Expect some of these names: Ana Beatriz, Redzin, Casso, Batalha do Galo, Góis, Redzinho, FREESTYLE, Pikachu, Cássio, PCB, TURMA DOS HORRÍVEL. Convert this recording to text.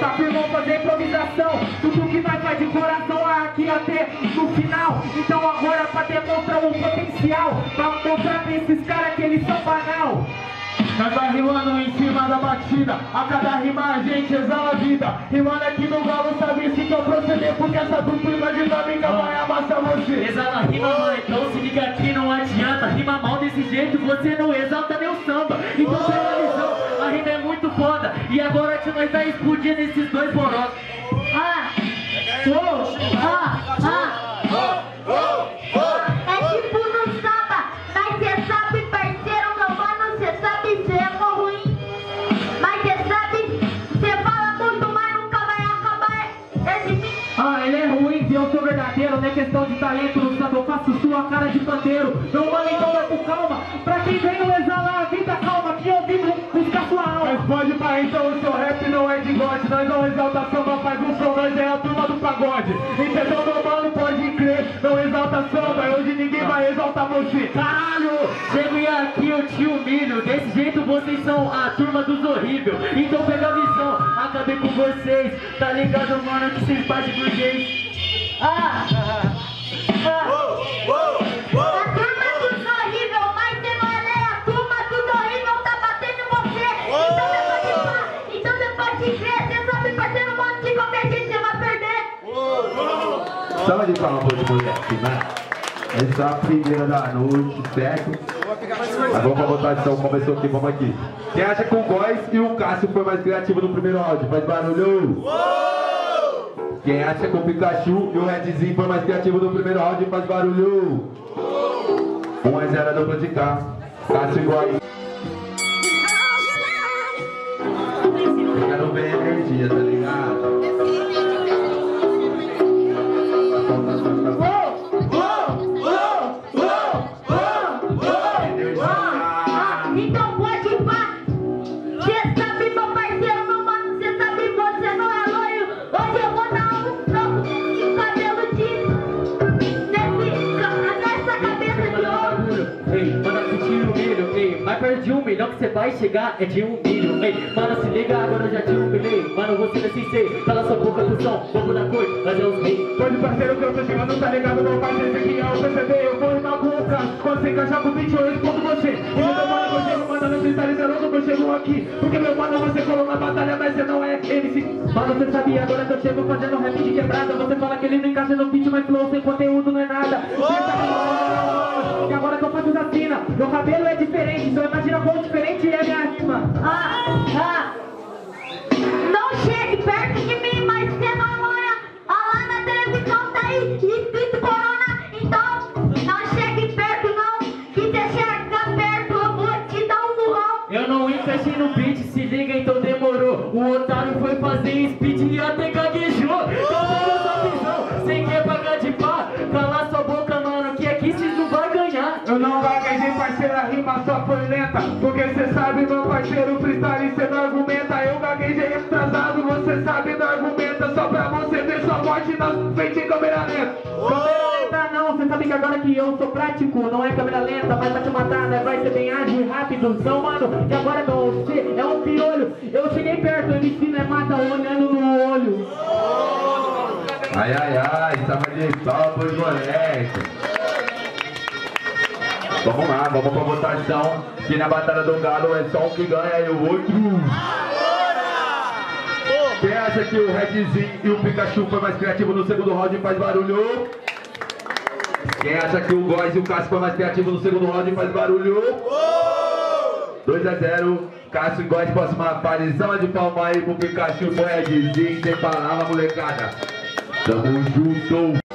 Tá pro irmão fazer improvisação. Tudo que nós faz de coração aqui até no final. Então agora pra demonstrar o potencial, pra mostrar pra esses caras que eles são banal. Nós vai rimando em cima da batida, a cada rima a gente exala a vida. Rimando aqui no galo, sabe se que eu proceder, porque essa dupla dinâmica vai amassar você. Exala a rima, mãe, então se liga aqui, não adianta. Rima mal desse jeito, você não exalta nem o samba. Então pega a visão, a rima é muito foda. E agora que nós tá explodindo esses dois borotos. Ah! Oh! Ah! Ah! Oh! Oh! Oh! Não é questão de talento, não sabe, eu faço sua cara de pandeiro. Não manda então vai com calma, pra quem veio exalar a vida calma, que eu vivo buscar sua alma. Responde pra então, o seu rap não é de gote, nós não exalta samba, faz um show, nós é a turma do pagode. Entendeu, meu mano, pode crer, não exalta samba, hoje ninguém vai exaltar você. Caralho, chego e aqui eu te humilho, desse jeito vocês são a turma dos horríveis. Então pega a visão, acabei com vocês, tá ligado, mano, que vocês fazem por jeito. Ah! Uou! Uou! Uou! A turma dos horrível, mas você não é a turma dos horrível, tá batendo em você! Então você pode crer, você sabe fazer um monte de competência, você vai perder! Salva de palmas pra esse moleque, né? Essa é a primeira da noite, certo? Mas vamos pra votação, começou aqui, vamos aqui. Quem acha que o Góis e o Cássio foi mais criativo no primeiro áudio? Faz barulho! Uou! Quem acha que o Pikachu e o Redzin foi mais criativo no primeiro round faz barulho. 1-0 a dupla de cá. Cássio igual aí. Quero ver energia, tá ligado? Então pode pá. Você sabe, meu parceiro, meu mano, você sabe, você não é loiro. Hoje eu vou dar de um milhão que você vai chegar é de um milho. Ei, mano, se liga, agora eu já te humilhei. Mano, você não é sincero, cala sua boca do som, fogo na coisa, mas eu sei. Pois o parceiro que eu tô chegando, tá ligado, meu parceiro, esse aqui é o PCB, eu vou rimar com o Casso. Quando você encaixar com 20, eu respondo você. E meu mano, você não manda no cristalizar, logo que eu chego aqui. Porque meu mano, você colou na batalha, mas você não é MC. Mano, você sabia, agora que eu chego fazendo rap de quebrada. Você fala que ele não encaixa no beat, mas flow sem conteúdo não é nada. E agora que eu faço da sina, meu cabelo é diferente, então imagina quão diferente é minha rima. Não chegue perto de mim, mas você não é loira. Lá na televisão tá aí escrito corona. Então não chegue perto não, que você chegar perto eu vou te dar um burrão. Eu não encaixei no beat, se liga então demorou. O otário foi fazer speed e até gaguejou. Então eu só visão, sem quer pagar de pá. Cala sua boca, mano, que aqui vocês não vai ganhar. Eu não gaguejei, parceiro, a rima só foi lenta. Porque cê sabe, meu parceiro, freestyle cê não argumenta. Eu gaguejei atrasado, você sabe, não argumenta. Só pra você ver sua morte na frente em câmera lenta. Câmera lenta não, cê sabe que agora que eu sou prático, não é câmera lenta, mas pra te matar, né? Vai ser bem ágil e rápido. Então, mano, que agora não, cê é um piolho. Eu cheguei perto, ele se né, mata olhando no olho. Ai, ai, ai, tava de pau, pois moleque. Vamos lá, vamos pra votação, que na batalha do galo é só um que ganha e o outro. Agora! Quem acha que o Redzinho e o Pikachu foi mais criativo no segundo round faz barulho? Quem acha que o Góis e o Cássio foi mais criativo no segundo round faz barulho? 2-0, Cássio e Góis, próxima aparição de palma aí pro Pikachu e pro Redzinho, sem palavra, molecada. Tamo junto!